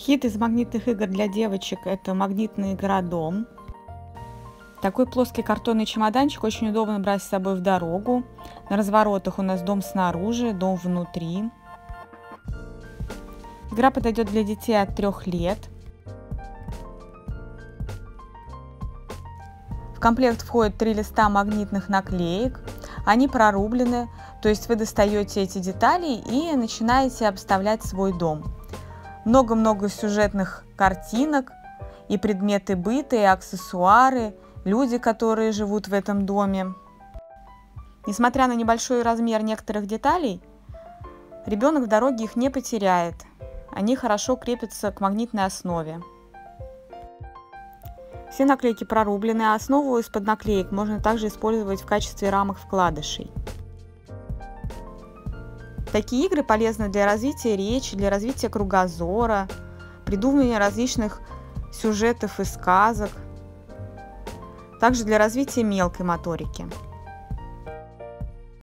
Хит из магнитных игр для девочек – это магнитная игра «Дом». Такой плоский картонный чемоданчик очень удобно брать с собой в дорогу. На разворотах у нас дом снаружи, дом внутри. Игра подойдет для детей от 3 лет. В комплект входит 3 листа магнитных наклеек. Они прорублены, то есть вы достаете эти детали и начинаете обставлять свой дом. Много-много сюжетных картинок, и предметы быта, и аксессуары, люди, которые живут в этом доме. Несмотря на небольшой размер некоторых деталей, ребенок в дороге их не потеряет. Они хорошо крепятся к магнитной основе. Все наклейки прорублены, а основу из-под наклеек можно также использовать в качестве рамок вкладышей. Такие игры полезны для развития речи, для развития кругозора, придумывания различных сюжетов и сказок, также для развития мелкой моторики.